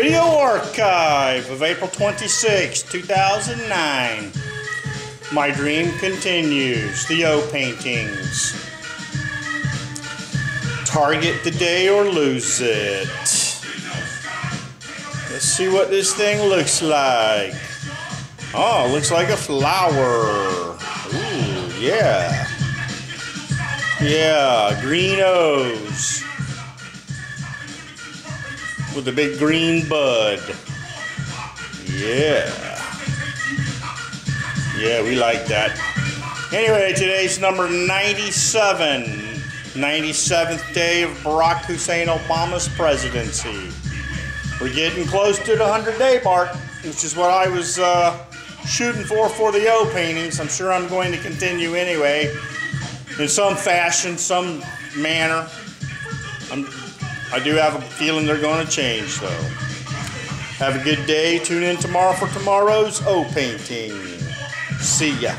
Video archive of April 26, 2009. My dream continues. The O paintings. Target the day or lose it. Let's see what this thing looks like. Oh, looks like a flower. Ooh, yeah. Yeah, green O's. With a big green bud. Yeah. Yeah, we like that. Anyway, today's number 97. 97th day of Barack Hussein Obama's presidency. We're getting close to the 100-day mark, which is what I was shooting for the O paintings. I'm sure I'm going to continue anyway, in some fashion, some manner. I do have a feeling they're going to change, though. Have a good day. Tune in tomorrow for tomorrow's O painting. See ya.